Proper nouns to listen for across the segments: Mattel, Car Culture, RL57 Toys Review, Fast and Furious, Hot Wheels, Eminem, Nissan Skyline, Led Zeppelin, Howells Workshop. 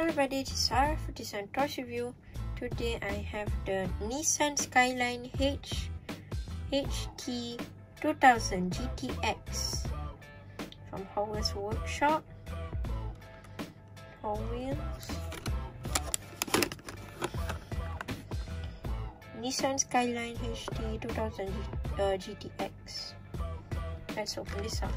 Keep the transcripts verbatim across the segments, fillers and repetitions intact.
everybody, this is R L fifty-seven Toys Review. Today I have the Nissan Skyline H HT two thousand G T X from Howells Workshop. Hot Wheels. Nissan Skyline H T two thousand uh, G T X. Let's open this up.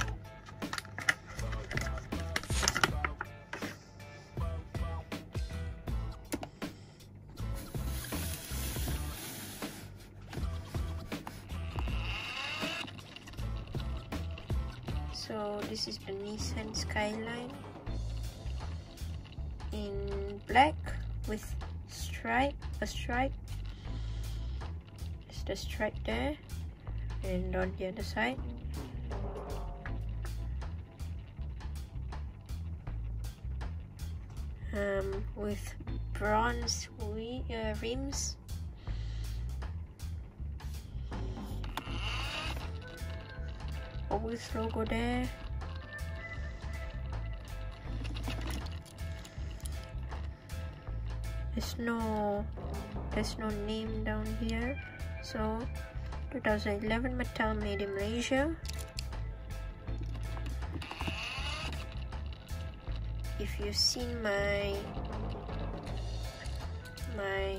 So this is the Nissan Skyline in black with stripe, a stripe. It's the stripe there, and on the other side. Um, with bronze we, uh, rims. With logo there, there's no there's no name down here. So twenty eleven Mattel, made in Malaysia. If you've seen my my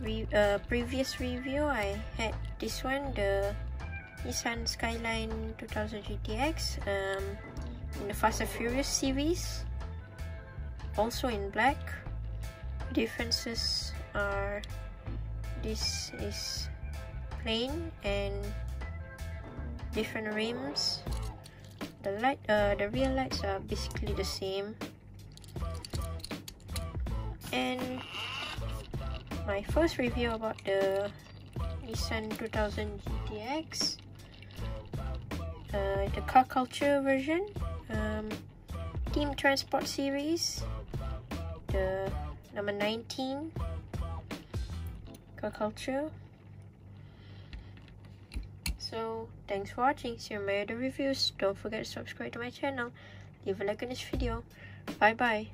re, uh, previous review, I had this one, the Nissan Skyline two thousand G T X, um, in the Fast and Furious series, also in black. Differences are this is plain and different rims. The light, uh, the rear lights are basically the same. And my first review about the Nissan two thousand G T X. Uh, the Car Culture version, um, Team Transport series, the number nineteen, Car Culture. So thanks for watching. See you in my other reviews. Don't forget to subscribe to my channel, leave a like on this video. Bye bye.